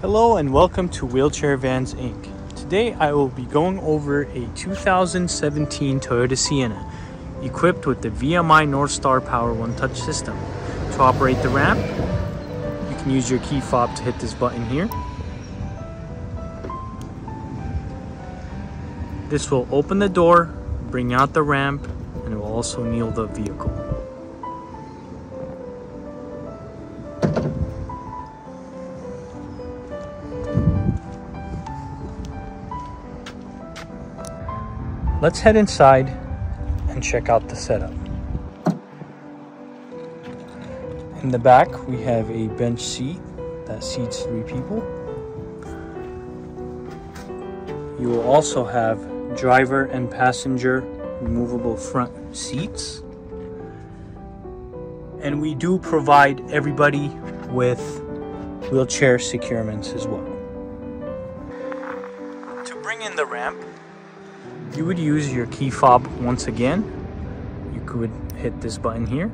Hello and welcome to Wheelchair Vans Inc. Today I will be going over a 2017 Toyota Sienna equipped with the VMI Northstar Power One Touch system. To operate the ramp, you can use your key fob to hit this button here. This will open the door, bring out the ramp, and it will also kneel the vehicle. Let's head inside and check out the setup. In the back, we have a bench seat that seats 3 people. You will also have driver and passenger removable front seats. And we do provide everybody with wheelchair securements as well. To bring in the ramp, you would use your key fob once again. You could hit this button here.